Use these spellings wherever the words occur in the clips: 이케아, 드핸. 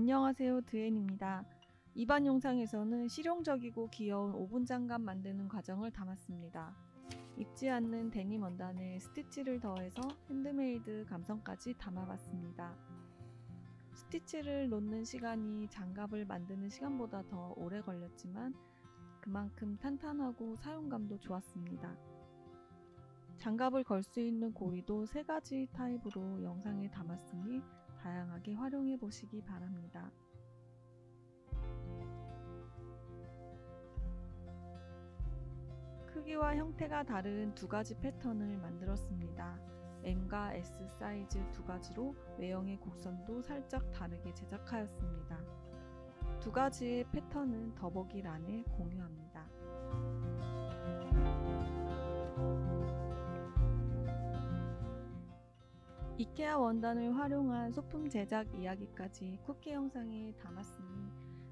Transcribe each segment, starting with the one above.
안녕하세요, 드핸입니다. 이번 영상에서는 실용적이고 귀여운 오븐 장갑 만드는 과정을 담았습니다. 입지 않는 데님 원단에 스티치를 더해서 핸드메이드 감성까지 담아봤습니다. 스티치를 놓는 시간이 장갑을 만드는 시간보다 더 오래 걸렸지만 그만큼 탄탄하고 사용감도 좋았습니다. 장갑을 걸 수 있는 고리도 3가지 타입으로 영상에 담았으니 다양하게 활용해 보시기 바랍니다. 크기와 형태가 다른 2가지 패턴을 만들었습니다. M과 S 사이즈 2가지로 외형의 곡선도 살짝 다르게 제작하였습니다. 2가지의 패턴은 더보기란에 공유합니다. 이케아 원단을 활용한 소품 제작 이야기까지 쿠키 영상에 담았으니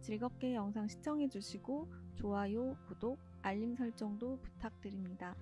즐겁게 영상 시청해주시고 좋아요, 구독, 알림 설정도 부탁드립니다.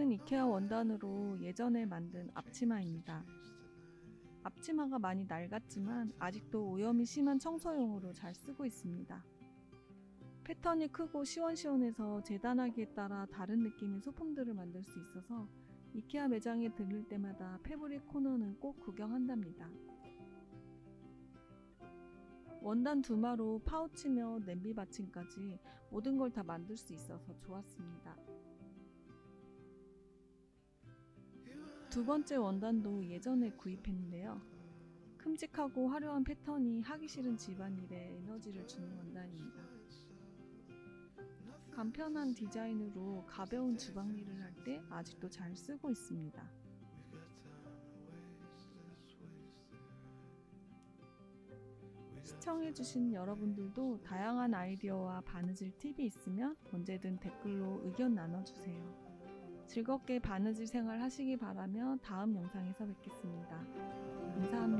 이것은 이케아 원단으로 예전에 만든 앞치마입니다. 앞치마가 많이 낡았지만 아직도 오염이 심한 청소용으로 잘 쓰고 있습니다. 패턴이 크고 시원시원해서 재단하기에 따라 다른 느낌의 소품들을 만들 수 있어서 이케아 매장에 들릴 때마다 패브릭 코너는 꼭 구경한답니다. 원단 두마로 파우치며 냄비 받침까지 모든 걸 다 만들 수 있어서 좋았습니다. 두 번째 원단도 예전에 구입했는데요. 큼직하고 화려한 패턴이 하기 싫은 집안일에 에너지를 주는 원단입니다. 간편한 디자인으로 가벼운 주방일을 할 때 아직도 잘 쓰고 있습니다. 시청해주신 여러분들도 다양한 아이디어와 바느질 팁이 있으면 언제든 댓글로 의견 나눠주세요. 즐겁게 바느질 생활 하시기 바라며 다음 영상에서 뵙겠습니다. 감사합니다.